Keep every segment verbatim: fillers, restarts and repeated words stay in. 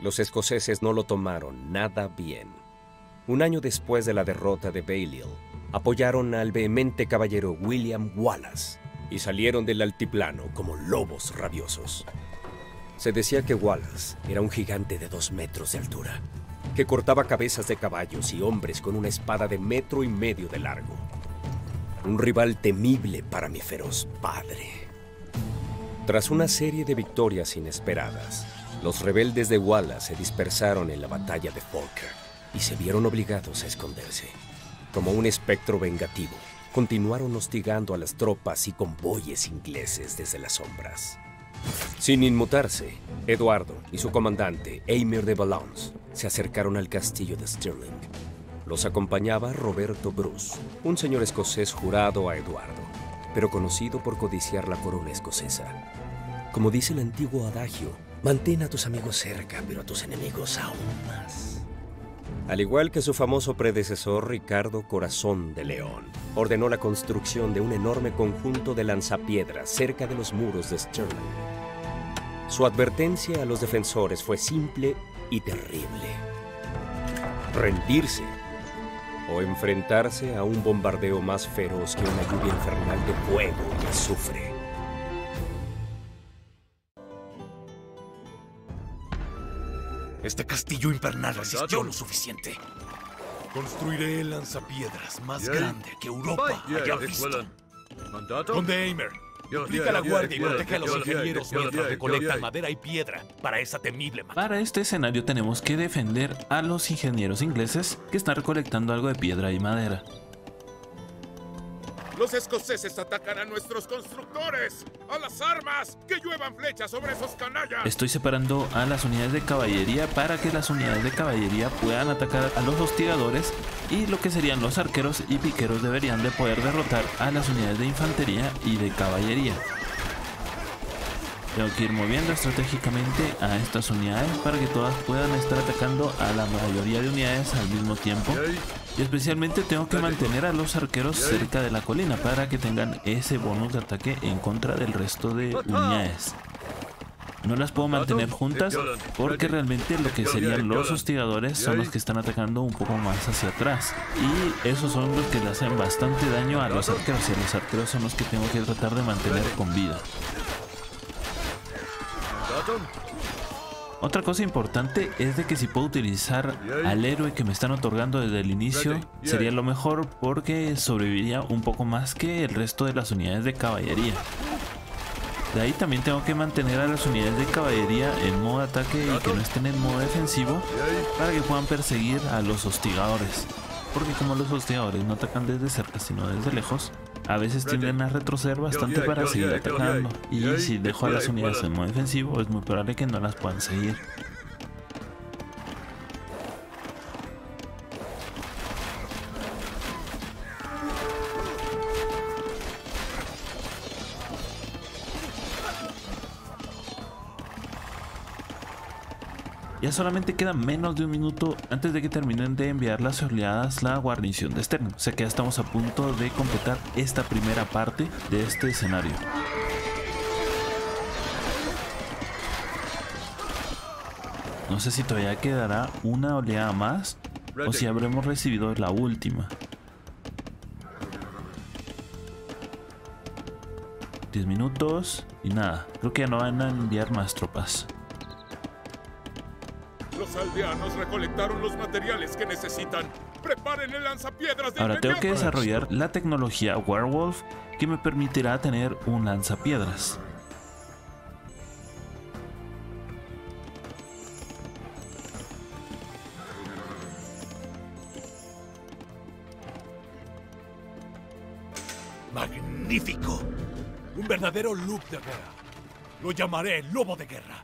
Los escoceses no lo tomaron nada bien. Un año después de la derrota de Balliol, apoyaron al vehemente caballero William Wallace y salieron del altiplano como lobos rabiosos. Se decía que Wallace era un gigante de dos metros de altura, que cortaba cabezas de caballos y hombres con una espada de metro y medio de largo. Un rival temible para mi feroz padre. Tras una serie de victorias inesperadas, los rebeldes de Wallace se dispersaron en la batalla de Falkirk y se vieron obligados a esconderse. Como un espectro vengativo, continuaron hostigando a las tropas y convoyes ingleses desde las sombras. Sin inmutarse, Eduardo y su comandante, Aymer de Valence, se acercaron al castillo de Stirling. Los acompañaba Roberto Bruce, un señor escocés jurado a Eduardo, pero conocido por codiciar la corona escocesa. Como dice el antiguo adagio, mantén a tus amigos cerca, pero a tus enemigos aún más. Al igual que su famoso predecesor Ricardo Corazón de León, ordenó la construcción de un enorme conjunto de lanzapiedras cerca de los muros de Stirling. Su advertencia a los defensores fue simple y terrible. Rendirse o enfrentarse a un bombardeo más feroz que una lluvia infernal de fuego y azufre. Este castillo infernal resistió lo suficiente. Construiré lanzapiedras más yeah. grande que Europa yeah, haya visto. Yeah, Conde Aymer, aplica yeah, yeah, la guardia yeah, y protege yeah, a los yeah, ingenieros yeah, mientras yeah, recolectan yeah. madera y piedra para esa temible máquina. Para este escenario tenemos que defender a los ingenieros ingleses que están recolectando algo de piedra y madera. Los escoceses atacan a nuestros constructores. ¡A las armas! ¡Que lluevan flechas sobre esos canallas! Estoy separando a las unidades de caballería para que las unidades de caballería puedan atacar a los hostigadores, y lo que serían los arqueros y piqueros deberían de poder derrotar a las unidades de infantería y de caballería. Tengo que ir moviendo estratégicamente a estas unidades para que todas puedan estar atacando a la mayoría de unidades al mismo tiempo. Y especialmente tengo que mantener a los arqueros cerca de la colina para que tengan ese bonus de ataque en contra del resto de unidades. No las puedo mantener juntas porque realmente lo que serían los hostigadores son los que están atacando un poco más hacia atrás. Y esos son los que le hacen bastante daño a los arqueros, y los arqueros son los que tengo que tratar de mantener con vida. Otra cosa importante es de que si puedo utilizar al héroe que me están otorgando desde el inicio sería lo mejor, porque sobreviviría un poco más que el resto de las unidades de caballería. De ahí también tengo que mantener a las unidades de caballería en modo ataque y que no estén en modo defensivo para que puedan perseguir a los hostigadores, porque como los hostigadores no atacan desde cerca sino desde lejos, a veces tienden a retroceder bastante para seguir atacando, y si dejo a las unidades en modo defensivo es muy probable que no las puedan seguir. Ya solamente queda menos de un minuto antes de que terminen de enviar las oleadas la guarnición de Stirling, o sea que ya estamos a punto de completar esta primera parte de este escenario. No sé si todavía quedará una oleada más o si habremos recibido la última. diez minutos y nada, creo que ya no van a enviar más tropas. Los aldeanos recolectaron los materiales que necesitan. ¡Preparen el lanzapiedras de inmediato! Ahora tengo que desarrollar la tecnología Werewolf que me permitirá tener un lanzapiedras. ¡Magnífico! Un verdadero loop de guerra. Lo llamaré el lobo de guerra.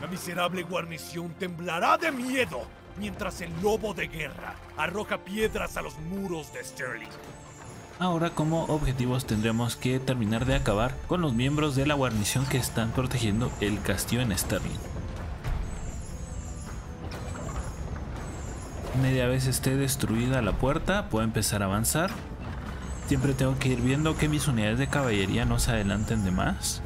La miserable guarnición temblará de miedo mientras el lobo de guerra arroja piedras a los muros de Stirling. Ahora, como objetivos, tendremos que terminar de acabar con los miembros de la guarnición que están protegiendo el castillo en Stirling. Media vez esté destruida la puerta, puedo empezar a avanzar. Siempre tengo que ir viendo que mis unidades de caballería no se adelanten de más.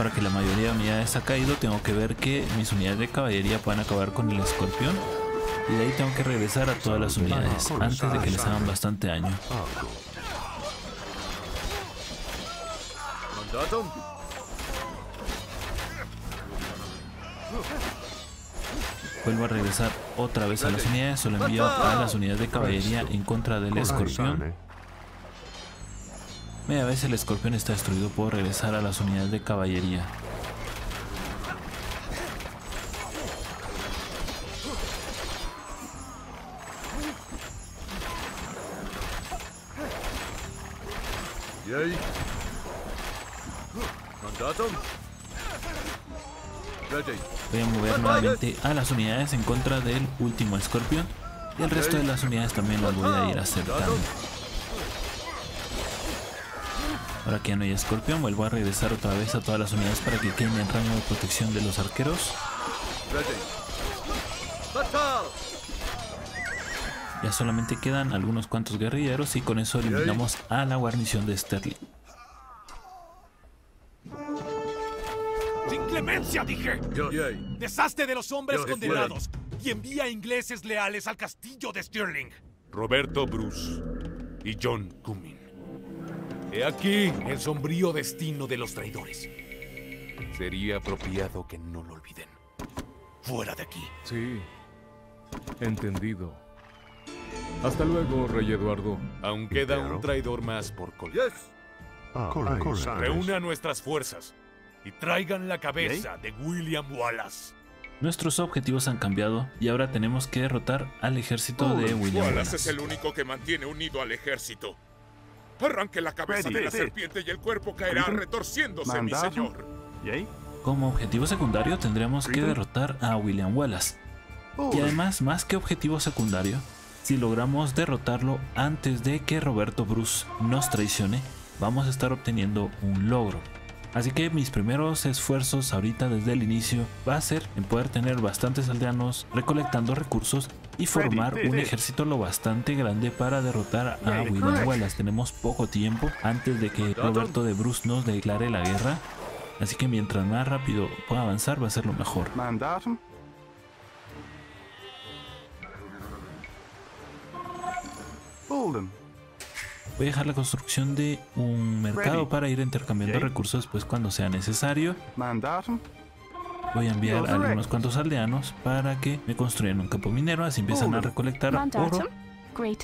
para que la mayoría de unidades ha caído, tengo que ver que mis unidades de caballería puedan acabar con el escorpión, y de ahí tengo que regresar a todas las unidades antes de que les hagan bastante daño. Vuelvo a regresar otra vez a las unidades, solo envío a las unidades de caballería en contra del escorpión. Media vez el escorpión está destruido, puedo regresar a las unidades de caballería. Voy a mover nuevamente a las unidades en contra del último escorpión, y el resto de las unidades también las voy a ir acertando. Ahora que ya no hay escorpión, vuelvo a regresar otra vez a todas las unidades para que queden en rango de protección de los arqueros. Ya solamente quedan algunos cuantos guerrilleros y con eso eliminamos a la guarnición de Stirling. ¡Inclemencia, dije! ¡Deshazte de los hombres condenados y envía ingleses leales al castillo de Stirling! Roberto Bruce y John Comyn. He aquí el sombrío destino de los traidores. Sería apropiado que no lo olviden. ¡Fuera de aquí! Sí, entendido. Hasta luego, Rey Eduardo. Aún queda un traidor más por colgar. Reúna nuestras fuerzas y traigan la cabeza de William Wallace. Nuestros objetivos han cambiado y ahora tenemos que derrotar al ejército de William Wallace. Wallace es el único que mantiene unido al ejército. Arranque la cabeza de la serpiente y el cuerpo caerá retorciéndose, mi señor. Como objetivo secundario tendremos que derrotar a William Wallace. Y además, más que objetivo secundario, si logramos derrotarlo antes de que Roberto Bruce nos traicione, vamos a estar obteniendo un logro. Así que mis primeros esfuerzos ahorita desde el inicio va a ser en poder tener bastantes aldeanos recolectando recursos y formar un ejército lo bastante grande para derrotar a William Wallace. Tenemos poco tiempo antes de que Roberto de Bruce nos declare la guerra, así que mientras más rápido pueda avanzar va a ser lo mejor. Voy a dejar la construcción de un mercado para ir intercambiando recursos pues cuando sea necesario. Voy a enviar a algunos cuantos aldeanos para que me construyan un campo minero, así empiezan a recolectar oro.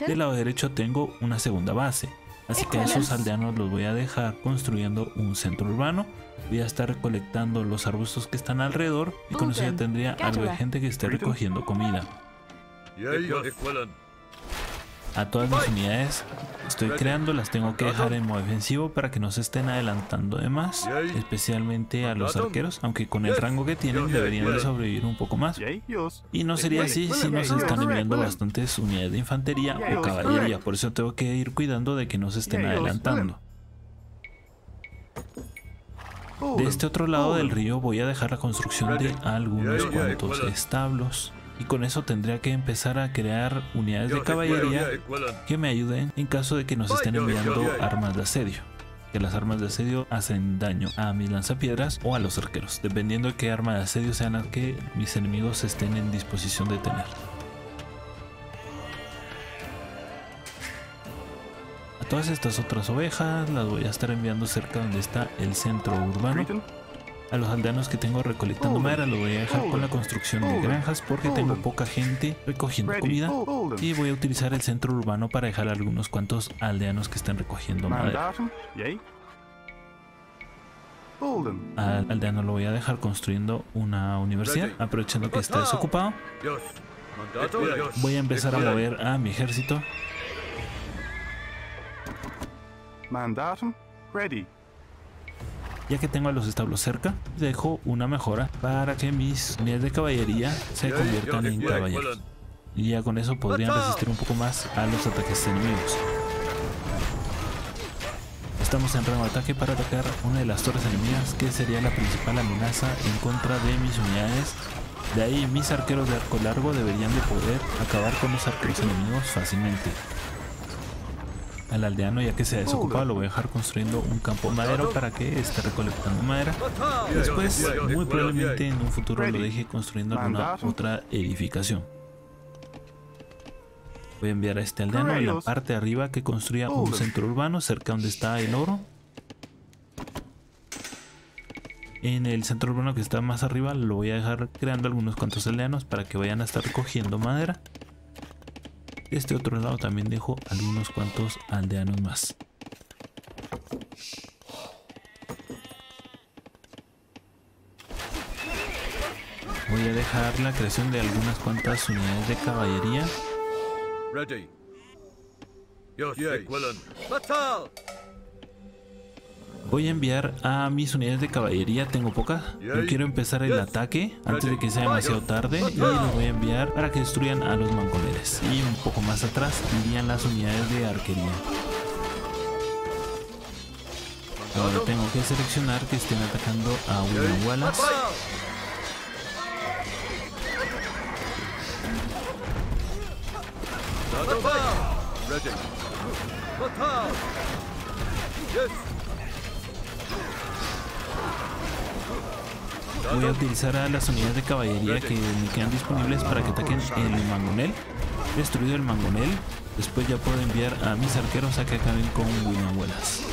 Del lado derecho tengo una segunda base, así que a esos aldeanos los voy a dejar construyendo un centro urbano. Voy a estar recolectando los arbustos que están alrededor y con eso ya tendría algo de gente que esté recogiendo comida. A todas mis unidades estoy creando, las tengo que dejar en modo defensivo para que no se estén adelantando de más, especialmente a los arqueros, aunque con el rango que tienen deberían de sobrevivir un poco más. Y no sería así si nos están enviando bastantes unidades de infantería o caballería, por eso tengo que ir cuidando de que no se estén adelantando. De este otro lado del río voy a dejar la construcción de algunos cuantos establos. Y con eso tendría que empezar a crear unidades de caballería que me ayuden en caso de que nos estén enviando armas de asedio. Que las armas de asedio hacen daño a mis lanzapiedras o a los arqueros, dependiendo de qué arma de asedio sean las que mis enemigos estén en disposición de tener. A todas estas otras ovejas las voy a estar enviando cerca donde está el centro urbano. A los aldeanos que tengo recolectando madera los voy a dejar con la construcción de granjas porque tengo poca gente recogiendo comida, y voy a utilizar el centro urbano para dejar a algunos cuantos aldeanos que estén recogiendo madera. Al aldeano lo voy a dejar construyendo una universidad, aprovechando que está desocupado. Voy a empezar a mover a mi ejército. Mandatum ready. Ya que tengo a los establos cerca, dejo una mejora para que mis unidades de caballería se conviertan en caballeros. Y ya con eso podrían resistir un poco más a los ataques enemigos. Estamos en rango de ataque para atacar una de las torres enemigas, que sería la principal amenaza en contra de mis unidades. De ahí mis arqueros de arco largo deberían de poder acabar con los arqueros enemigos fácilmente. al aldeano, ya que se desocupa. Lo voy a dejar construyendo un campo madero para que esté recolectando madera. Después, muy probablemente en un futuro lo deje construyendo alguna otra edificación. Voy a enviar a este aldeano a la parte de arriba que construya un centro urbano cerca donde está el oro. En el centro urbano que está más arriba lo voy a dejar creando algunos cuantos aldeanos para que vayan a estar recogiendo madera. De este otro lado también dejo algunos cuantos aldeanos más. Voy a dejar la creación de algunas cuantas unidades de caballería. Ready. Voy a enviar a mis unidades de caballería, tengo pocas. Yo quiero empezar el ataque antes de que sea demasiado tarde y los voy a enviar para que destruyan a los mangoleres. Y un poco más atrás irían las unidades de arquería. Ahora tengo que seleccionar que estén atacando a William Wallace. Voy a utilizar a las unidades de caballería que me quedan disponibles para que ataquen el mangonel. Destruido el mangonel, después ya puedo enviar a mis arqueros a que acaben con William Wallace.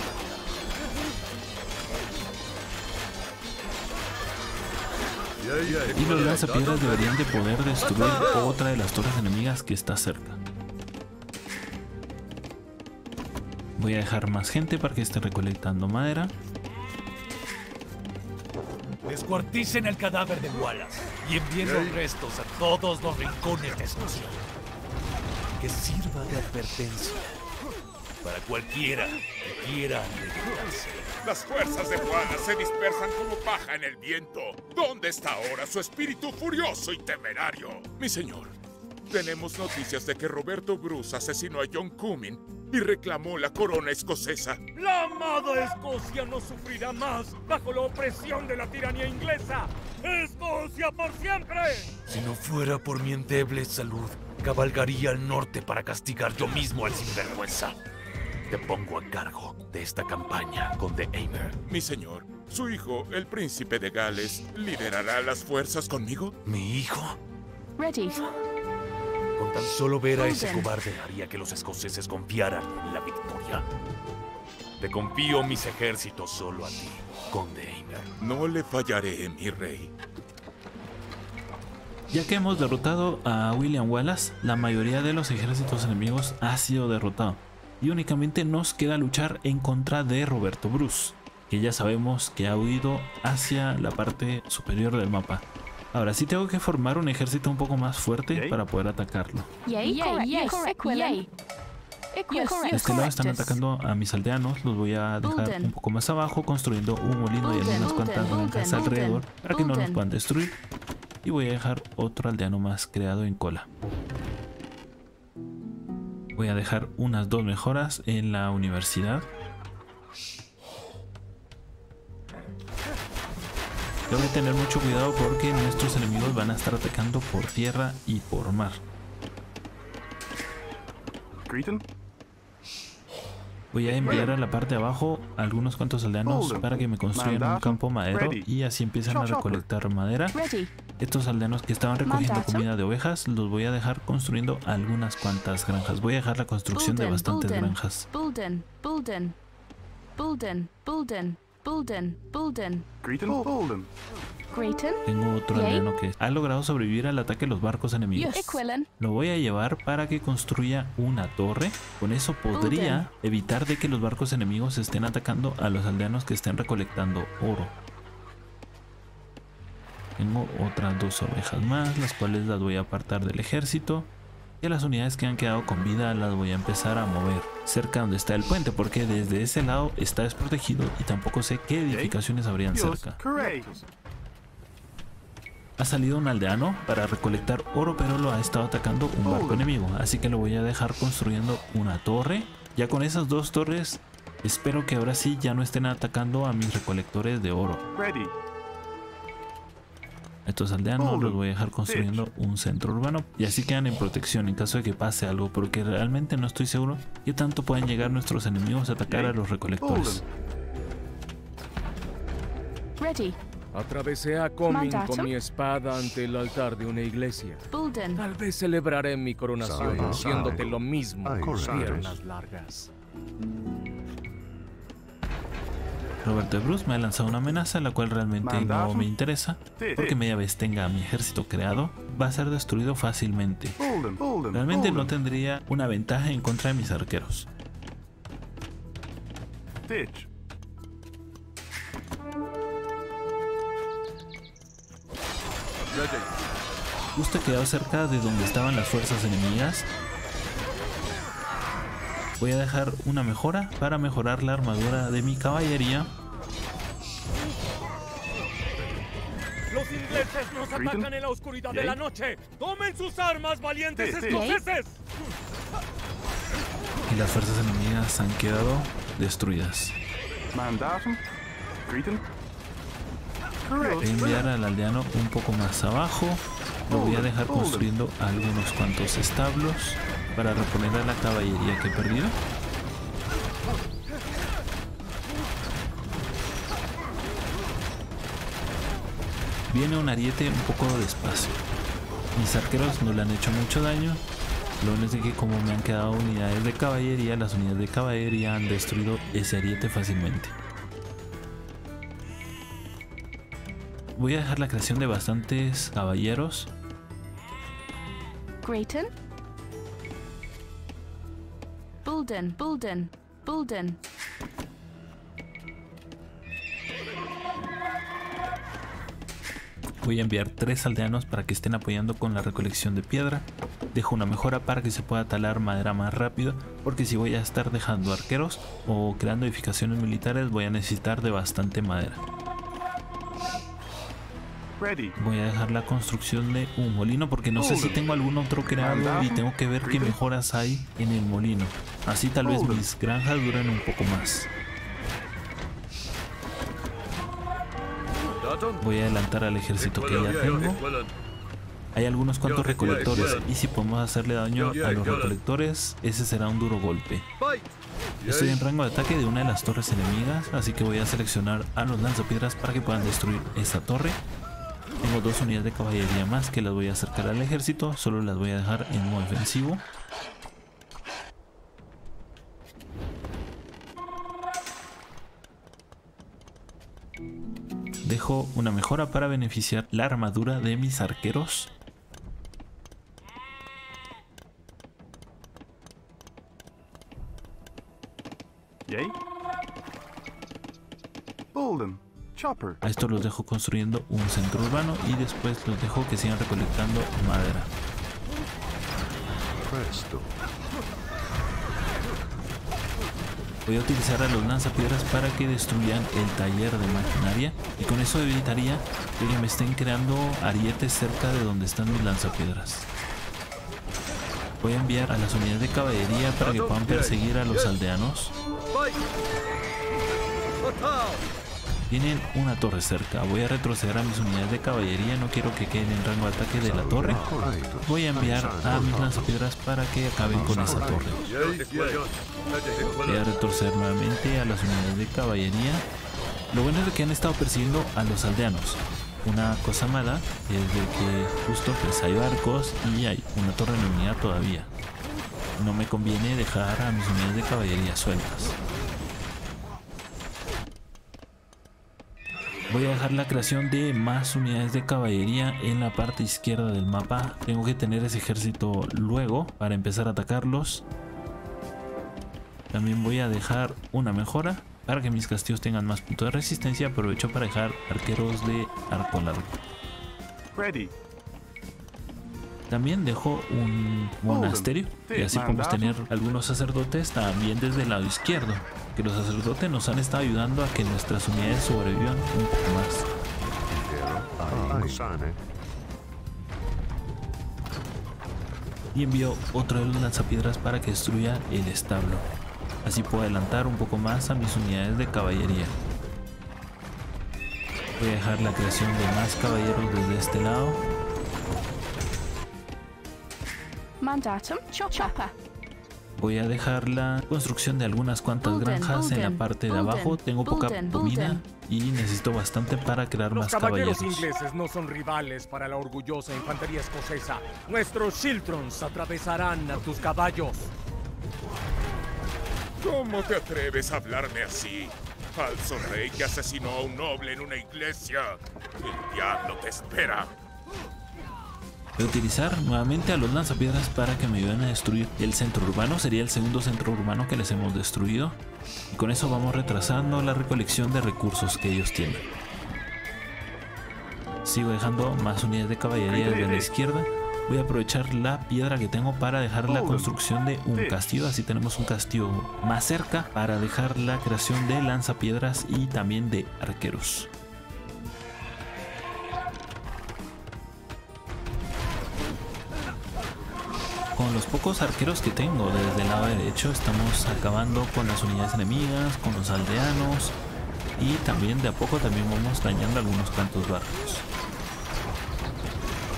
Y los lanzapiedras deberían de poder destruir otra de las torres enemigas que está cerca. Voy a dejar más gente para que esté recolectando madera. Descuarticen el cadáver de Wallace y envíen los restos a todos los rincones de Escocia. Que sirva de advertencia para cualquiera que quiera rebelarse. Las fuerzas de Wallace se dispersan como paja en el viento. ¿Dónde está ahora su espíritu furioso y temerario? Mi señor, tenemos noticias de que Roberto Bruce asesinó a John Comyn y reclamó la corona escocesa. La amada Escocia no sufrirá más bajo la opresión de la tiranía inglesa. ¡Escocia por siempre! Si no fuera por mi endeble salud, cabalgaría al norte para castigar yo mismo al sinvergüenza. Te pongo a cargo de esta campaña, conde Aymer. Mi señor, su hijo, el príncipe de Gales, ¿liderará las fuerzas conmigo? ¿Mi hijo? Ready. Con tan solo ver a ese cobarde haría que los escoceses confiaran en la victoria. Te confío mis ejércitos solo a ti, conde Aymer. No le fallaré, mi rey. Ya que hemos derrotado a William Wallace, la mayoría de los ejércitos enemigos ha sido derrotado. Y únicamente nos queda luchar en contra de Roberto Bruce, que ya sabemos que ha huido hacia la parte superior del mapa. Ahora sí tengo que formar un ejército un poco más fuerte para poder atacarlo. De este lado están atacando a mis aldeanos, los voy a dejar un poco más abajo construyendo un molino y algunas cuantas granjas alrededor para que no nos puedan destruir. Y voy a dejar otro aldeano más creado en cola. Voy a dejar unas dos mejoras en la universidad. Tengo que tener mucho cuidado porque nuestros enemigos van a estar atacando por tierra y por mar. Voy a enviar a la parte de abajo algunos cuantos aldeanos para que me construyan un campo madero y así empiezan a recolectar madera. Estos aldeanos que estaban recogiendo comida de ovejas los voy a dejar construyendo algunas cuantas granjas. Voy a dejar la construcción de bastantes granjas. Bulden, Bulden, Bulden. Tengo otro aldeano que ha logrado sobrevivir al ataque de los barcos enemigos. Lo voy a llevar para que construya una torre. Con eso podría evitar de que los barcos enemigos estén atacando a los aldeanos que estén recolectando oro. Tengo otras dos ovejas más, las cuales las voy a apartar del ejército. Y a las unidades que han quedado con vida las voy a empezar a mover cerca donde está el puente, porque desde ese lado está desprotegido y tampoco sé qué edificaciones habrían cerca. Ha salido un aldeano para recolectar oro, pero lo ha estado atacando un barco enemigo, así que lo voy a dejar construyendo una torre. Ya con esas dos torres espero que ahora sí ya no estén atacando a mis recolectores de oro. estos aldeanos los voy a dejar construyendo un centro urbano y así quedan en protección en caso de que pase algo, porque realmente no estoy seguro qué tanto pueden llegar nuestros enemigos a atacar a los recolectores. Ready. Atravesé a Comyn con mi espada ante el altar de una iglesia. Bulden. Tal vez celebraré mi coronación Sal, haciéndote lo mismo con piernas largas. Roberto Bruce me ha lanzado una amenaza, la cual realmente no me interesa, porque media vez tenga a mi ejército creado, va a ser destruido fácilmente. Realmente no tendría una ventaja en contra de mis arqueros. Justo he quedado cerca de donde estaban las fuerzas enemigas. Voy a dejar una mejora para mejorar la armadura de mi caballería. Los ingleses nos atacan en la oscuridad de la noche. ¡Tomen sus armas, valientes escoceses! Y las fuerzas enemigas han quedado destruidas. Voy a enviar al aldeano un poco más abajo. Lo voy a dejar construyendo algunos cuantos establos para reponer a la caballería que he perdido. Viene un ariete un poco despacio. Mis arqueros no le han hecho mucho daño. Lo único es que como me han quedado unidades de caballería, las unidades de caballería han destruido ese ariete fácilmente. Voy a dejar la creación de bastantes caballeros. Grayton. Bulden, Bulden, Bulden. Voy a enviar tres aldeanos para que estén apoyando con la recolección de piedra. Dejo una mejora para que se pueda talar madera más rápido, porque si voy a estar dejando arqueros o creando edificaciones militares voy a necesitar de bastante madera. Voy a dejar la construcción de un molino porque no sé si tengo algún otro creado y tengo que ver qué mejoras hay en el molino. Así tal vez mis granjas duren un poco más. Voy a adelantar al ejército que ya tengo. Hay algunos cuantos recolectores y si podemos hacerle daño a los recolectores, ese será un duro golpe. Estoy en rango de ataque de una de las torres enemigas, así que voy a seleccionar a los lanzapiedras para que puedan destruir esa torre. Tengo dos unidades de caballería más que las voy a acercar al ejército, solo las voy a dejar en modo ofensivo. Dejo una mejora para beneficiar la armadura de mis arqueros. Yay. Bolden. A esto los dejo construyendo un centro urbano y después los dejo que sigan recolectando madera. Voy a utilizar a los lanzapiedras para que destruyan el taller de maquinaria y con eso evitaría que me estén creando arietes cerca de donde están mis lanzapiedras. Voy a enviar a las unidades de caballería para que puedan perseguir a los aldeanos. Tienen una torre cerca, voy a retroceder a mis unidades de caballería, no quiero que queden en rango de ataque de la torre. Voy a enviar a mis lanzapiedras para que acaben con esa torre. Voy a retroceder nuevamente a las unidades de caballería. Lo bueno es que han estado persiguiendo a los aldeanos. Una cosa mala es de que justo pues hay barcos y hay una torre enemiga todavía. No me conviene dejar a mis unidades de caballería sueltas. Voy a dejar la creación de más unidades de caballería en la parte izquierda del mapa. Tengo que tener ese ejército luego para empezar a atacarlos. También voy a dejar una mejora para que mis castillos tengan más puntos de resistencia. Aprovecho para dejar arqueros de arco largo. Ready. También dejo un monasterio y así podemos tener algunos sacerdotes también desde el lado izquierdo, que los sacerdotes nos han estado ayudando a que nuestras unidades sobrevivan un poco más. Y envío otro de los lanzapiedras para que destruya el establo, así puedo adelantar un poco más a mis unidades de caballería. Voy a dejar la creación de más caballeros desde este lado. Mandatum, chopper. Voy a dejar la construcción de algunas cuantas Bulden, granjas Bulden, en la parte de Bulden, abajo. Tengo Bulden, poca comida y necesito bastante para crear Los más caballeros. Los caballeros ingleses no son rivales para la orgullosa infantería escocesa. Nuestros Chiltrons atravesarán a tus caballos. ¿Cómo te atreves a hablarme así? Falso rey que asesinó a un noble en una iglesia. El diablo te espera. Voy a utilizar nuevamente a los lanzapiedras para que me ayuden a destruir el centro urbano. Sería el segundo centro urbano que les hemos destruido. Y con eso vamos retrasando la recolección de recursos que ellos tienen. Sigo dejando más unidades de caballería desde la izquierda. Voy a aprovechar la piedra que tengo para dejar la construcción de un castillo. Así tenemos un castillo más cerca para dejar la creación de lanzapiedras y también de arqueros. Con los pocos arqueros que tengo desde el lado derecho estamos acabando con las unidades enemigas, con los aldeanos y también de a poco también vamos dañando algunos cuantos barcos.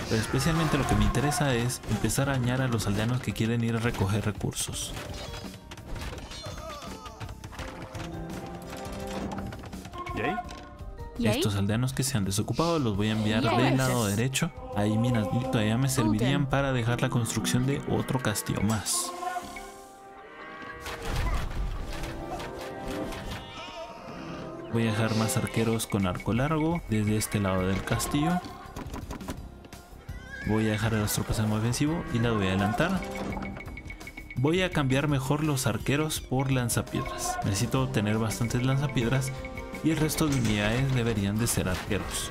Pero especialmente lo que me interesa es empezar a dañar a los aldeanos que quieren ir a recoger recursos. Estos aldeanos que se han desocupado los voy a enviar del lado derecho. Ahí minas todavía me servirían para dejar la construcción de otro castillo más. Voy a dejar más arqueros con arco largo desde este lado del castillo. Voy a dejar a las tropas en ofensivo y las voy a adelantar. Voy a cambiar mejor los arqueros por lanzapiedras. Necesito tener bastantes lanzapiedras y el resto de unidades deberían de ser arqueros.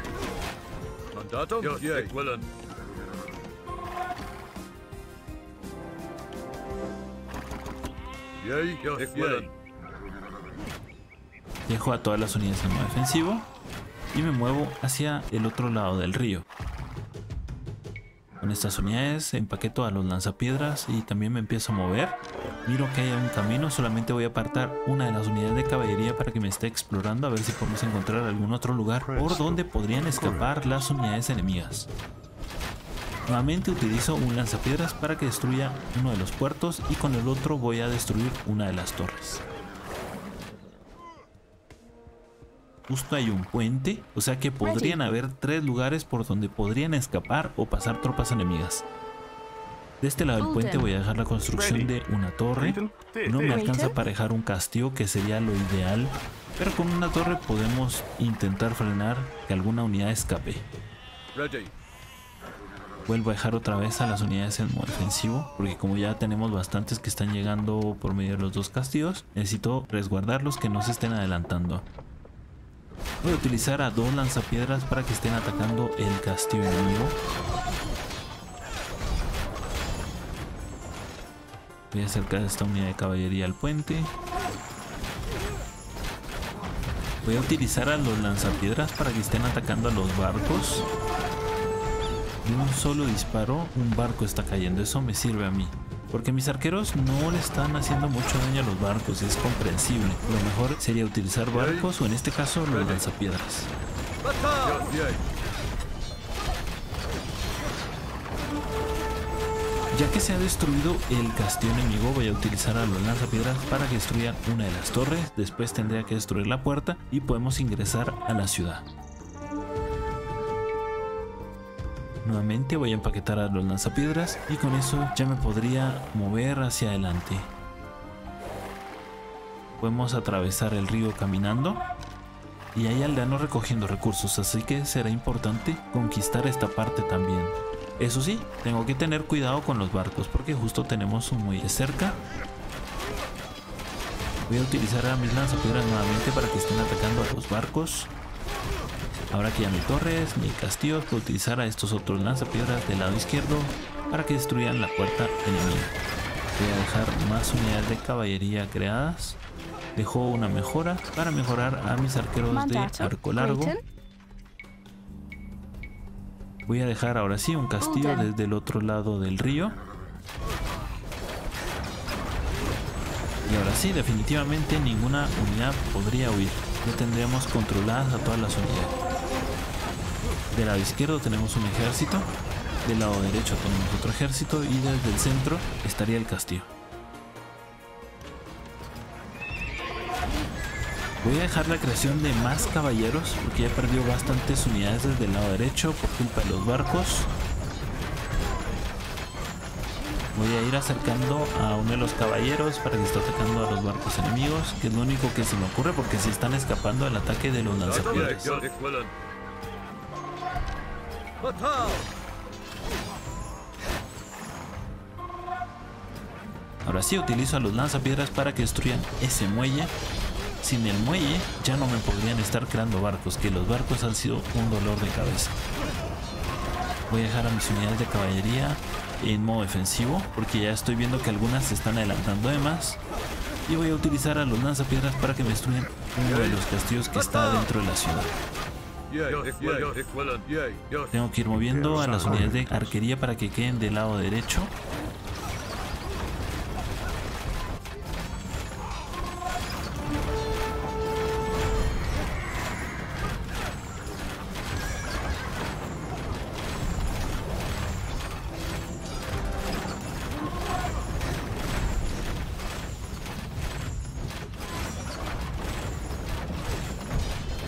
Dejo a todas las unidades en modo defensivo y me muevo hacia el otro lado del río. Con estas unidades empaqueto a los lanzapiedras y también me empiezo a mover. Miro que hay un camino, solamente voy a apartar una de las unidades de caballería para que me esté explorando a ver si podemos encontrar algún otro lugar por donde podrían escapar las unidades enemigas. Nuevamente utilizo un lanzapiedras para que destruya uno de los puertos y con el otro voy a destruir una de las torres. Justo hay un puente, o sea que podrían haber tres lugares por donde podrían escapar o pasar tropas enemigas. De este lado del puente voy a dejar la construcción de una torre. No me alcanza para dejar un castillo, que sería lo ideal, pero con una torre podemos intentar frenar que alguna unidad escape. Vuelvo a dejar otra vez a las unidades en modo defensivo, porque como ya tenemos bastantes que están llegando por medio de los dos castillos, necesito resguardarlos que no se estén adelantando. Voy a utilizar a dos lanzapiedras para que estén atacando el castillo enemigo. Voy a acercar esta unidad de caballería al puente. Voy a utilizar a los lanzapiedras para que estén atacando a los barcos. De un solo disparo, un barco está cayendo. Eso me sirve a mí, porque mis arqueros no le están haciendo mucho daño a los barcos, es comprensible. Lo mejor sería utilizar barcos o en este caso los lanzapiedras. Ya que se ha destruido el castillo enemigo, voy a utilizar a los lanzapiedras para que destruyan una de las torres. Después tendría que destruir la puerta y podemos ingresar a la ciudad. Nuevamente voy a empaquetar a los lanzapiedras y con eso ya me podría mover hacia adelante. Podemos atravesar el río caminando y hay aldeanos recogiendo recursos, así que será importante conquistar esta parte también. Eso sí, tengo que tener cuidado con los barcos porque justo tenemos un muelle cerca. Voy a utilizar a mis lanzapiedras nuevamente para que estén atacando a los barcos. Ahora que ya no hay torres ni castillos, puedo utilizar a estos otros lanzapiedras del lado izquierdo para que destruyan la puerta enemiga. Voy a dejar más unidades de caballería creadas. Dejo una mejora para mejorar a mis arqueros de arco largo. Voy a dejar ahora sí un castillo desde el otro lado del río. Y ahora sí, definitivamente ninguna unidad podría huir. Ya tendríamos controladas a todas las unidades. Del lado izquierdo tenemos un ejército, del lado derecho tenemos otro ejército y desde el centro estaría el castillo. Voy a dejar la creación de más caballeros porque ya perdió bastantes unidades desde el lado derecho por culpa de los barcos. Voy a ir acercando a uno de los caballeros para que esté atacando a los barcos enemigos, que es lo único que se me ocurre porque se están escapando del ataque de los lanzapiedras. Ahora sí utilizo a los lanzapiedras para que destruyan ese muelle. Sin el muelle ya no me podrían estar creando barcos, que los barcos han sido un dolor de cabeza. Voy a dejar a mis unidades de caballería en modo defensivo porque ya estoy viendo que algunas se están adelantando de más. Y voy a utilizar a los lanzapiedras para que me destruyan uno de los castillos que está dentro de la ciudad. Tengo que ir moviendo a las unidades de arquería para que queden del lado derecho.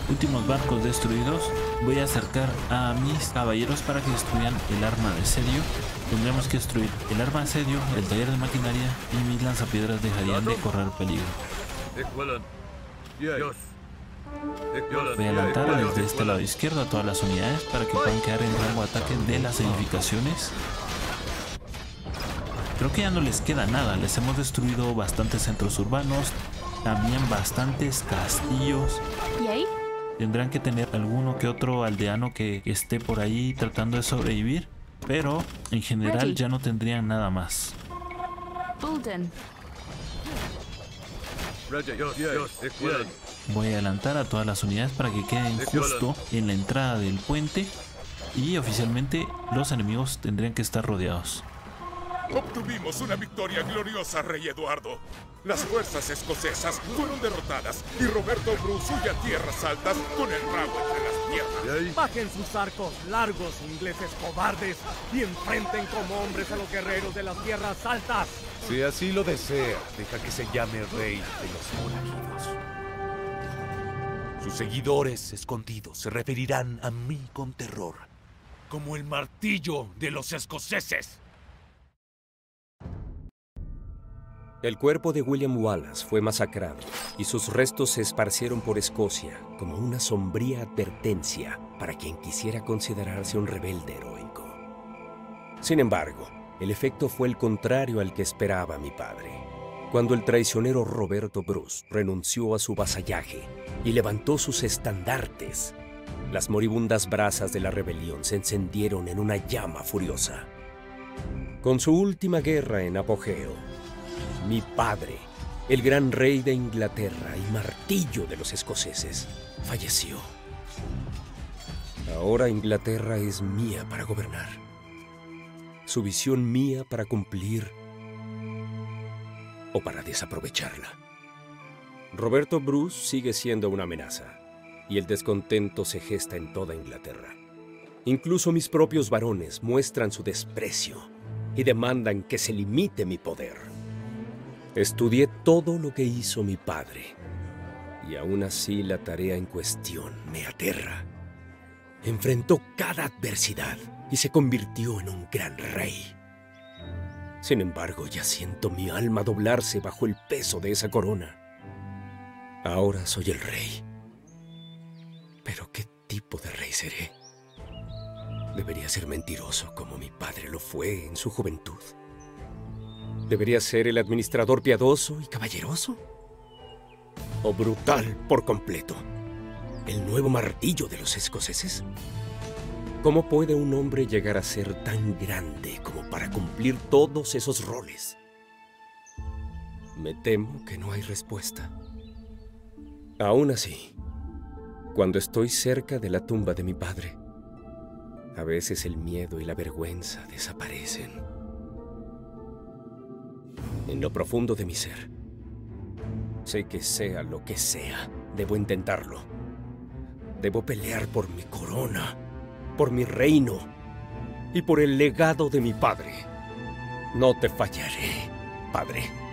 Últimos barcos destruidos. Voy a acercar a mis caballeros para que destruyan el arma de asedio. Tendremos que destruir el arma de asedio, el taller de maquinaria y mis lanzapiedras dejarían de correr peligro. Voy a adelantar desde este lado izquierdo a todas las unidades para que puedan quedar en rango de ataque de las edificaciones. Creo que ya no les queda nada, les hemos destruido bastantes centros urbanos, también bastantes castillos. ¿Y ahí? Tendrán que tener alguno que otro aldeano que esté por ahí tratando de sobrevivir, pero en general ya no tendrían nada más. Voy a adelantar a todas las unidades para que queden justo en la entrada del puente y oficialmente los enemigos tendrían que estar rodeados. Obtuvimos una victoria gloriosa, Rey Eduardo. Las fuerzas escocesas fueron derrotadas y Roberto Bruce huye a tierras altas con el rabo entre las piernas. Bajen sus arcos largos, ingleses cobardes, y enfrenten como hombres a los guerreros de las tierras altas. Si así lo desea, deja que se llame Rey de los Forajidos. Sus seguidores escondidos se referirán a mí con terror, como el Martillo de los Escoceses. El cuerpo de William Wallace fue masacrado y sus restos se esparcieron por Escocia como una sombría advertencia para quien quisiera considerarse un rebelde heroico. Sin embargo, el efecto fue el contrario al que esperaba mi padre, cuando el traicionero Roberto Bruce renunció a su vasallaje y levantó sus estandartes. Las moribundas brasas de la rebelión se encendieron en una llama furiosa. Con su última guerra en apogeo, mi padre, el gran rey de Inglaterra y Martillo de los Escoceses, falleció. Ahora Inglaterra es mía para gobernar. Su visión mía para cumplir o para desaprovecharla. Roberto Bruce sigue siendo una amenaza y el descontento se gesta en toda Inglaterra. Incluso mis propios varones muestran su desprecio y demandan que se limite mi poder. Estudié todo lo que hizo mi padre, y aún así la tarea en cuestión me aterra. Enfrentó cada adversidad y se convirtió en un gran rey. Sin embargo, ya siento mi alma doblarse bajo el peso de esa corona. Ahora soy el rey. Pero ¿qué tipo de rey seré? Debería ser mentiroso como mi padre lo fue en su juventud. ¿Debería ser el administrador piadoso y caballeroso? ¿O brutal por completo? ¿El nuevo Martillo de los Escoceses? ¿Cómo puede un hombre llegar a ser tan grande como para cumplir todos esos roles? Me temo que no hay respuesta. Aún así, cuando estoy cerca de la tumba de mi padre, a veces el miedo y la vergüenza desaparecen. En lo profundo de mi ser, sé que sea lo que sea, debo intentarlo. Debo pelear por mi corona, por mi reino y por el legado de mi padre. No te fallaré, padre.